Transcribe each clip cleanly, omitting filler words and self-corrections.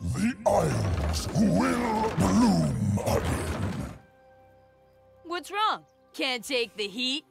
The Isles will bloom again. What's wrong? Can't take the heat?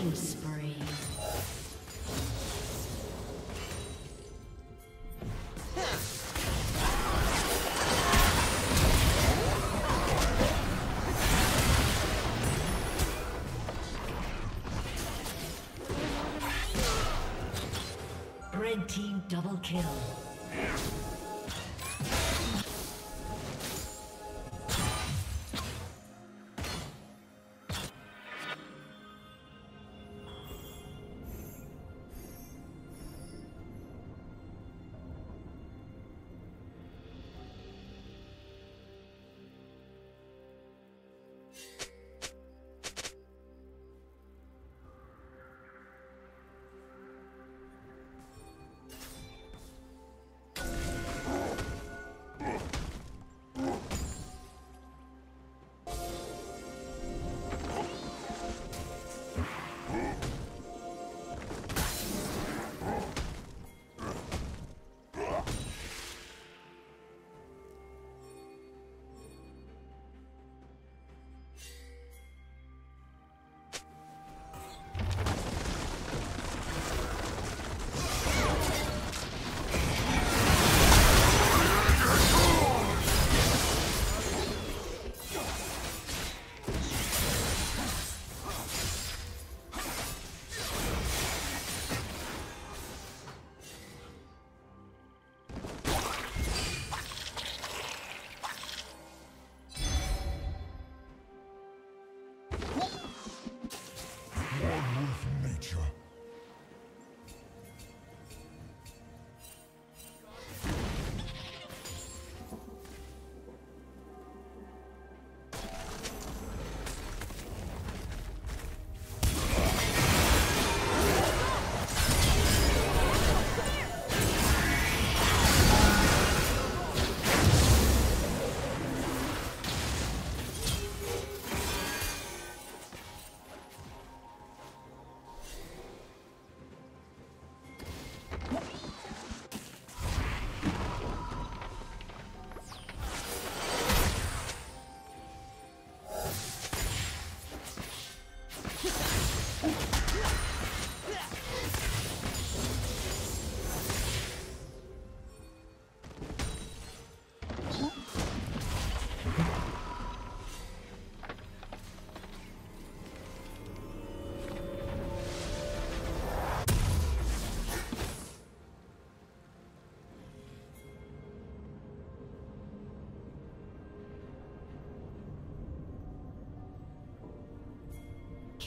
Killing spree. Red team double kill.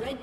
Red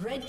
Red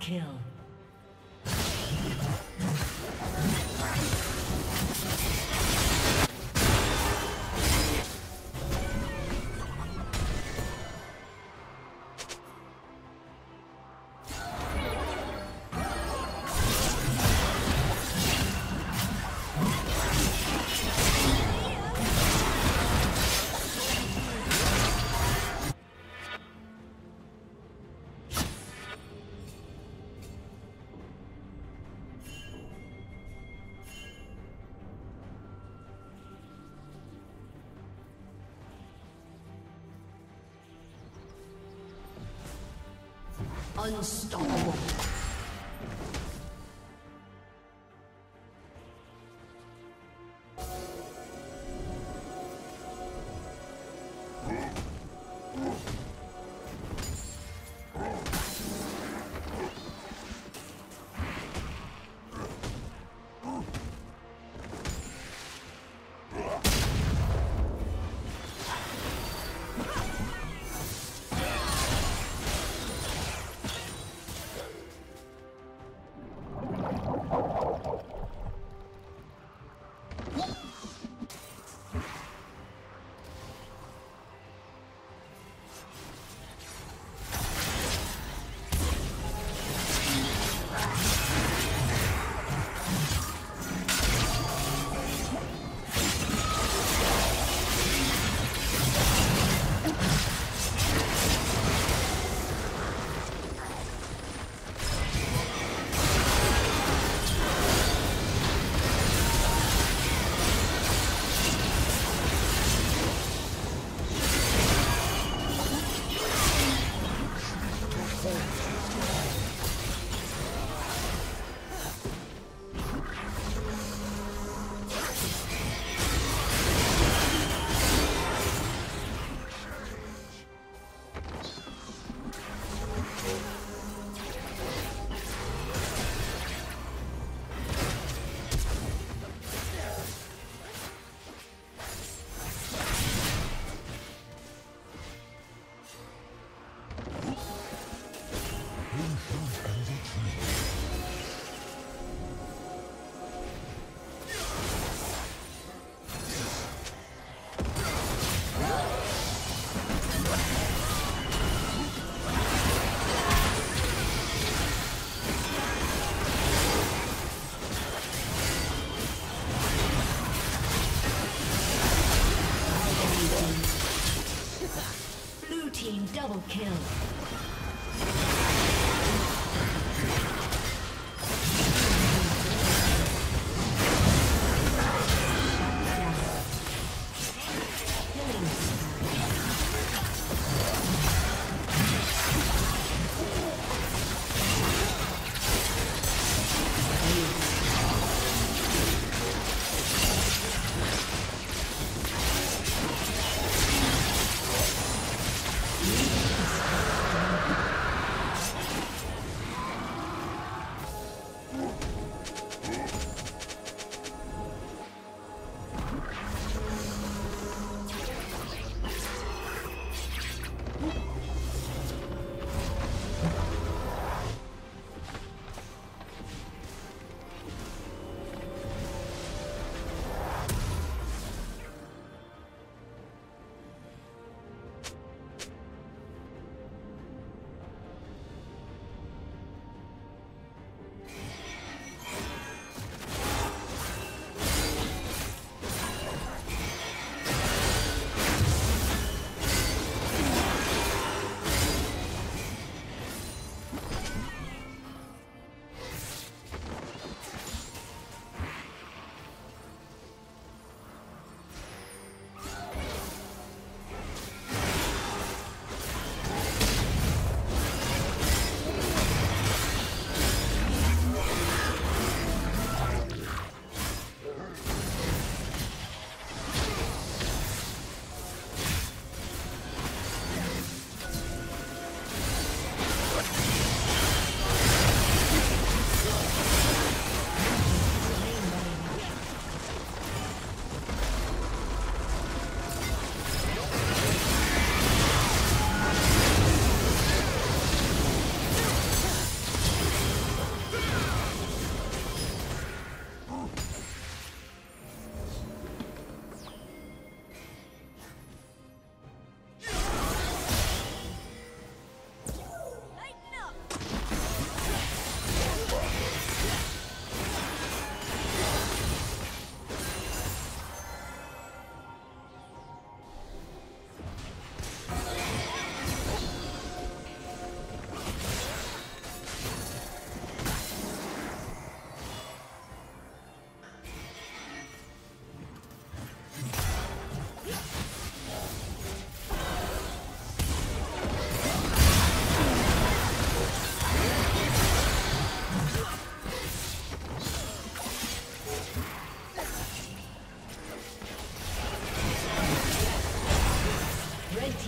Kill. Unstoppable. Kill.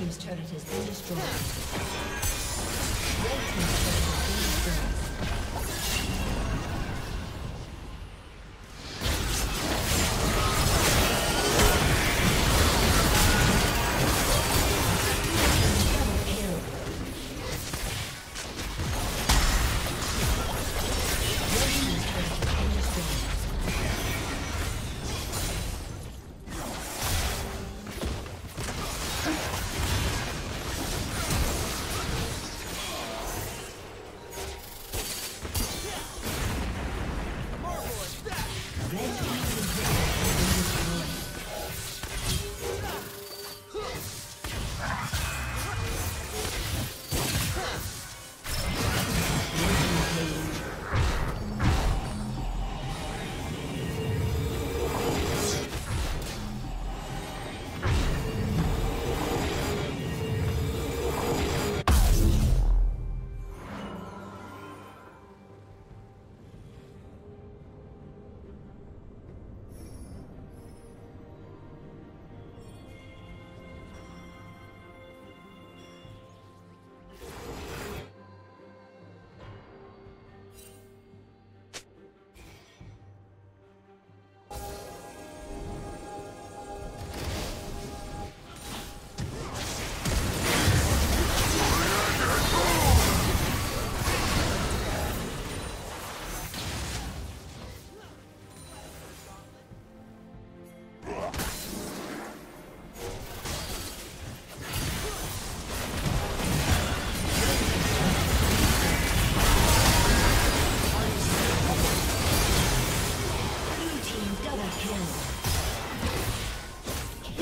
team's turret has been destroyed. Red team's turret has been destroyed.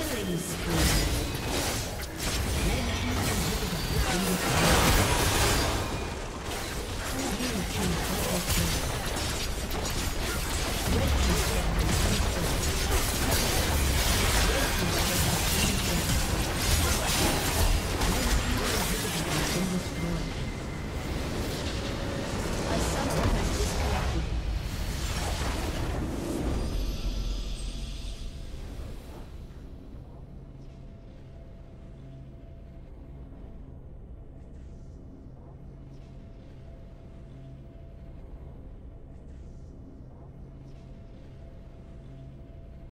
Killing spree.